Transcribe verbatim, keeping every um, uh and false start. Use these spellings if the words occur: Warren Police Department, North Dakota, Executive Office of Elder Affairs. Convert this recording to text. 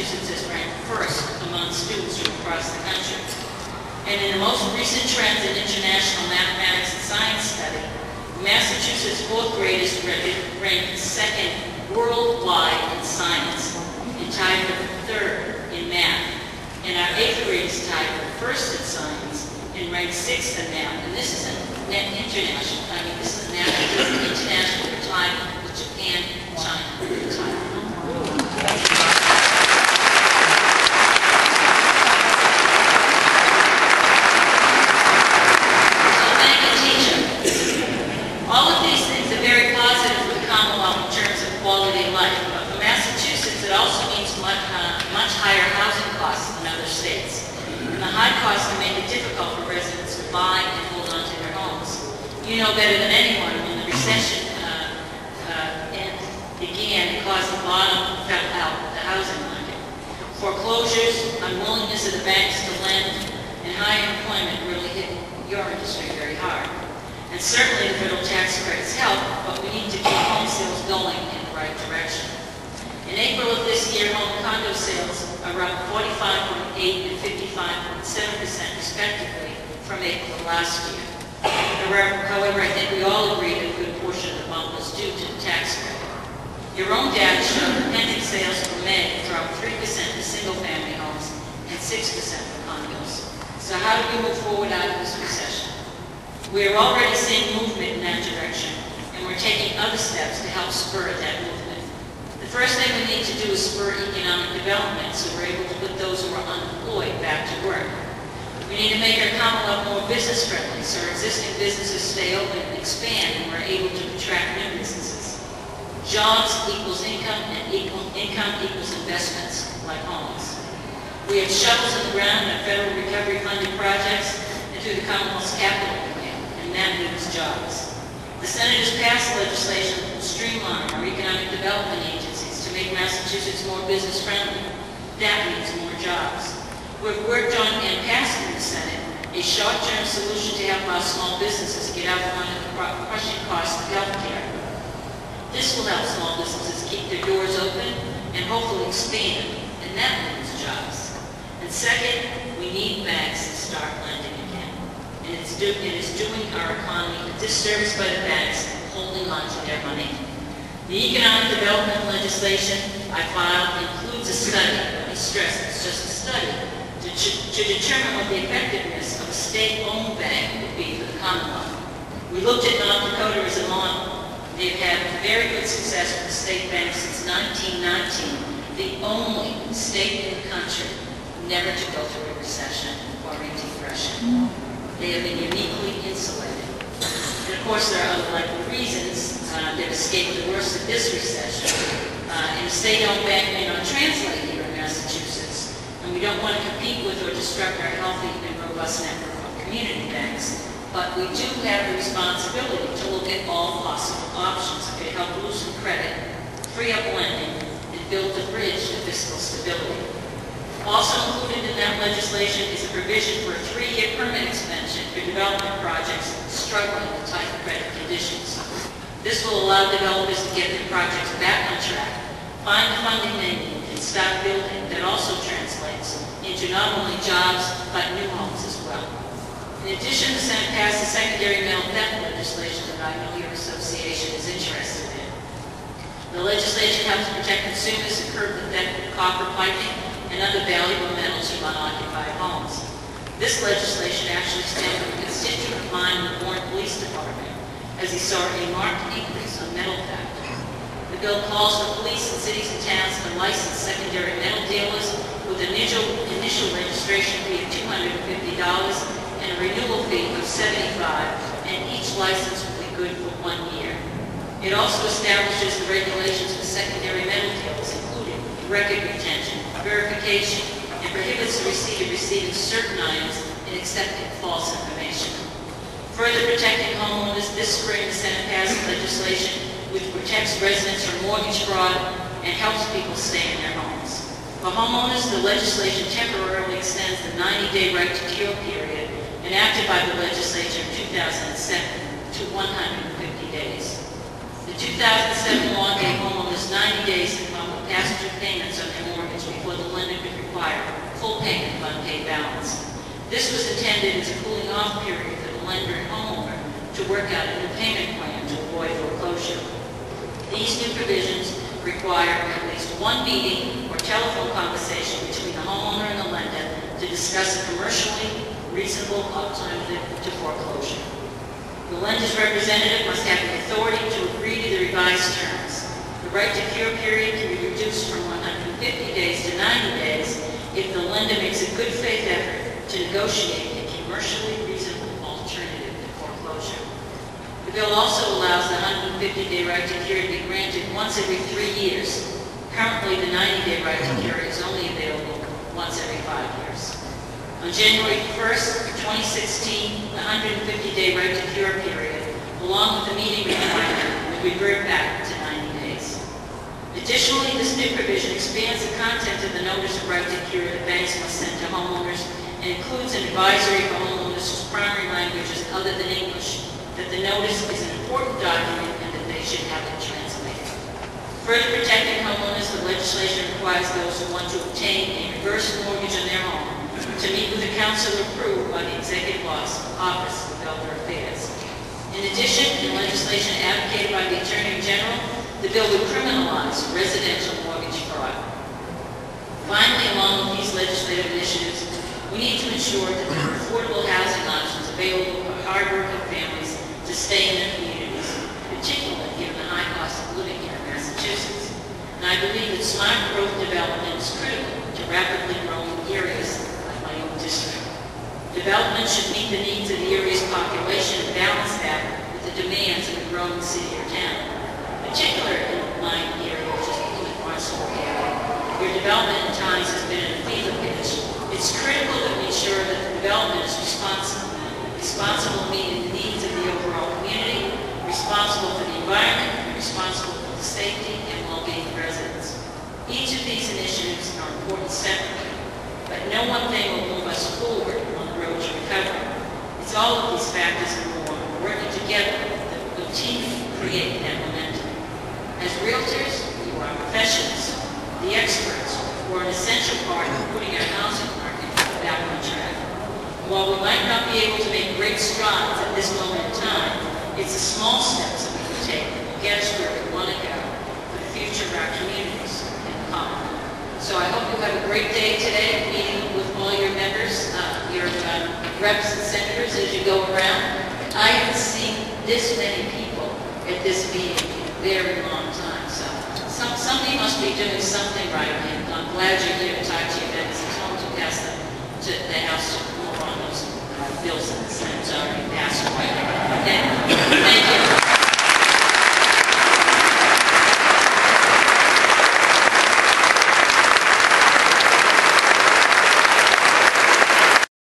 Massachusetts has ranked first among students from across the country. And in the most recent trends in international mathematics and science study, Massachusetts fourth grade is ranked second worldwide in science and tied for third in math. And our eighth grade is tied for first in science and ranked sixth in math. And this is a net international. I mean, this is a net international time with Japan and China. China. You know better than anyone when the recession uh, uh, and began, it caused the bottom fell out of the housing market. Foreclosures, unwillingness of the banks to lend, and high unemployment really hit your industry very hard. And certainly the federal tax credits help, but we need to keep home sales going in the right direction. In April of this year, home condo sales are up forty-five point eight and fifty-five point seven percent respectively from April of last year. However, I think we all agree that a good portion of the bump was due to the tax credit. Your own data showed that pending sales for May dropped three percent for single-family homes and six percent for condos. So how do we move forward out of this recession? We are already seeing movement in that direction, and we're taking other steps to help spur that movement. The first thing we need to do is spur economic development so we're able to put those who are unemployed back to work. We need to make our Commonwealth more business-friendly so our existing businesses stay open and expand and we're able to attract new businesses. Jobs equals income and equal income equals investments like homes. We have shovels in the ground in our federal recovery funded projects and through the Commonwealth's capital program, and that means jobs. The Senate has passed legislation that will streamline our economic development agencies to make Massachusetts more business-friendly. That means more jobs. We've worked on and passed in the Senate a short-term solution to help our small businesses get out from under the crushing cost of health care. This will help small businesses keep their doors open and hopefully expand, and that means jobs. And second, we need banks to start lending again. And it's, do, it is doing our economy a disservice by the banks and holding on to their money. The economic development legislation I filed includes a study, I stress it's just a study, to determine what the effectiveness of a state-owned bank would be for the Commonwealth. We looked at North Dakota as a model. They've had very good success with the state bank since nineteen nineteen, the only state in the country never to go through a recession or a depression. They have been uniquely insulated. And of course, there are other likely reasons uh, they've escaped the worst of this recession. Uh, and a state-owned bank may not translate here in Massachusetts. And we don't want to compete with or disrupt our healthy and robust network of community banks, but we do have the responsibility to look at all possible options that could help loosen credit, free up lending, and build a bridge to fiscal stability. Also included in that legislation is a provision for a three-year permit extension for development projects struggling with tight credit conditions. This will allow developers to get their projects back on track, find the funding they need, and start building. That also translates into not only jobs, but new homes as well. In addition, the Senate passed the secondary mail theft legislation that I know your association is interested in. The legislation helps protect consumers and curb the theft of copper piping and other valuable metals from unoccupied homes. This legislation actually stemmed from a constituent of mine in the Warren Police Department, as he saw a marked increase on metal theft. The bill calls for police and cities and towns to license secondary metal dealers with an initial, initial registration fee of two hundred fifty dollars and a renewal fee of seventy-five dollars, and each license will be good for one year. It also establishes the regulations for secondary metal dealers, including record retention, verification, and prohibits the receiver receiving certain items and accepting false information. Further protecting homeowners, this spring the Senate passed legislation which protects residents from mortgage fraud and helps people stay in their homes. For homeowners, the legislation temporarily extends the ninety-day right to cure period enacted by the legislature in two thousand seven to one hundred fifty days. The two thousand seven law gave homeowners ninety days to come with past due payments on their mortgage before the require full payment of unpaid balance. This was intended as a cooling off period for the lender and homeowner to work out a new payment plan to avoid foreclosure. These new provisions require at least one meeting or telephone conversation between the homeowner and the lender to discuss a commercially reasonable alternative to foreclosure. The lender's representative must have the authority to agree to the revised terms. The right to cure period can be reduced from one hundred fifty days to ninety days if the lender makes a good faith effort to negotiate a commercially reasonable alternative to foreclosure. The bill also allows the one hundred fifty day right to cure to be granted once every three years. Currently, the ninety day right to cure is only available once every five years. On January first, twenty sixteen, the one hundred fifty day right to cure period, along with the meeting requirement, will revert back to ninety days. Additionally, this new provision expands the content of the notice of right to cure that banks must send to homeowners and includes an advisory for homeowners whose primary language is other than English, that the notice is an important document and that they should have it translated. Further protecting homeowners, the legislation requires those who want to obtain a reverse mortgage on their home to meet with the council approved by the Executive Office of Elder Affairs. In addition, in legislation advocated by the Attorney General, the bill would criminalize residential mortgage fraud. Finally, along with these legislative initiatives, we need to ensure that there are affordable housing options available for hard-working families to stay in their communities, particularly given the high cost of living here in Massachusetts. And I believe that smart growth development is critical to rapidly growing areas. Development should meet the needs of the area's population and balance that with the demands of a growing city or town, particularly in my area, which is the Plymouth Marshall area, where development at times has been in a fever pitch. It's critical that we ensure that the development is responsible, responsible meeting the needs of the overall community, responsible for the environment, and responsible for the safety and well-being of residents. Each of these initiatives are important separately, but no one thing will move us forward on the road to recovery. It's all of these factors and more working together that will continue to create that momentum. As realtors, you are professionals, the experts, who are an essential part of putting our housing market back on track. While we might not be able to make great strides at this moment in time, it's the small steps that we can take that will get us where we want to go for the future of our communities and common. So I hope you have a great day today, meeting with all your members, uh, your uh, reps and senators as you go around. I haven't seen this many people at this meeting in a very long time, so some, somebody must be doing something right, and I'm glad